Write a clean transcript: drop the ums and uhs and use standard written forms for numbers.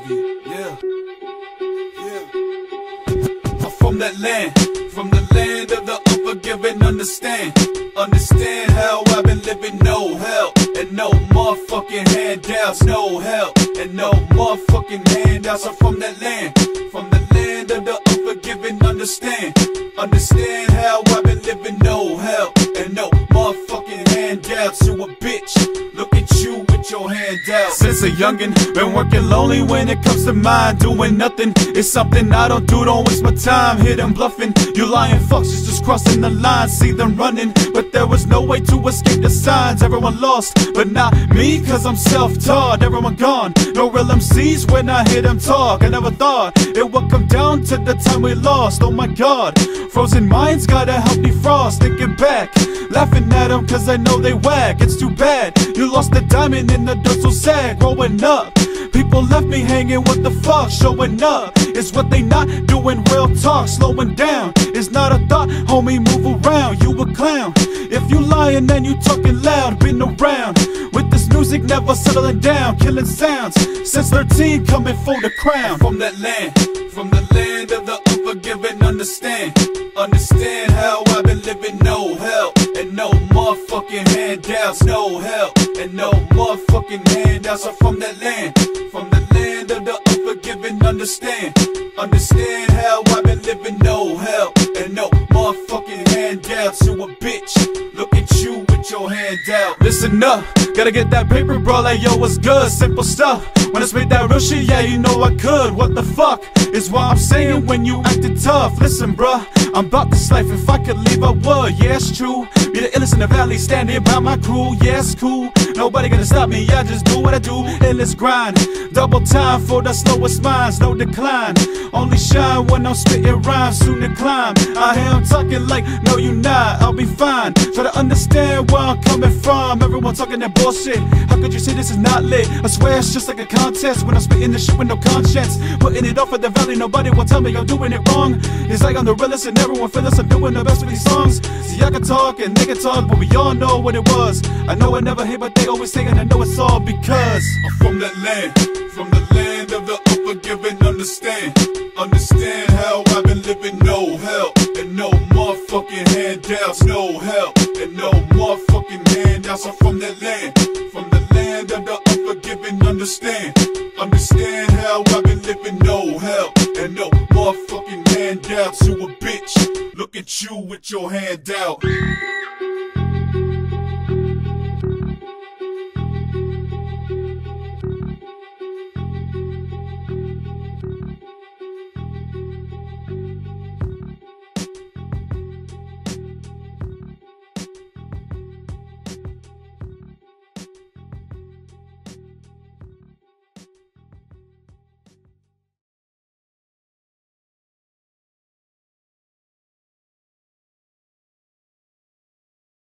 TV. Yeah, yeah. I'm from that land, from the land of the unforgiving. Understand how I've been living. No help and no motherfucking handouts. No help and no motherfucking handouts. I'm from that land, from the land of the unforgiving. Understand how I've been living. No help and no motherfucking handouts. You a bitch, look at you with your hand out. Since a youngin', been working lonely when it comes to mine. Doing nothing, it's something I don't do. Don't waste my time, hear them bluffing. You lying fucks, just crossing the line. See them running, but there was no way to escape the signs. Everyone lost, but not me, cause I'm self-taught. Everyone gone, no real MCs when I hear them talk. I never thought it would come down to the time we lost. Oh my god, frozen minds gotta help me frost. Thinking back, laughing at them cause I know they whack. It's too bad, you lost the diamond in the dirt, so sad. Growing up, people left me hanging, what the fuck? Showing up is what they not doing, real talk. Slowing down is not a thought, homie, move around, you a clown. If you lying and you talking loud, been around with this music, never settling down. Killing sounds since 13, coming for the crown. From that land, from the land of the unforgiving. Understand how I've been living. No help and no motherfucking handouts. No help and no motherfucking handouts. I'm from that land, from the land of the unforgiving. Understand how I've been living. No help and no motherfucking handouts. You a bitch, look at you with your hand out. Listen up, gotta get that paper, bro. Like, yo, what's good? Simple stuff. When I spit that real shit, yeah, you know I could. What the fuck is why I'm saying when you acted tough. Listen, bruh, I'm about this life. If I could leave, I would. Yeah, it's true. Be the illest in the valley, standing by my crew. Yeah, it's cool. Nobody gonna stop me. I just do what I do. Endless grind, double time for the slowest minds. No decline, only shine when I'm spitting rhymes. Soon to climb. I hear I'm talking like, no, you not. I'll be fine. Try to understand where I'm coming from. Everyone talking that bullshit. How could you say this is not lit? I swear it's just like a contest when I'm spitting this shit with no conscience. Putting it off at the valley, nobody will tell me I'm doing it wrong. It's like I'm the realest and everyone feels us. I'm doing the best with these songs. See, I can talk and they can talk, but we all know what it was. I know I never hit, but they always say, and I know it's all because I'm from that land, from the land of the unforgiving. Understand how I've been living. No help and no motherfucking handouts. No help and no motherfucking handouts. I'm from that land, from the land of the unforgiving. Understand how I've been living. No help and no motherfucking handouts. You a bitch, look at you with your hand out.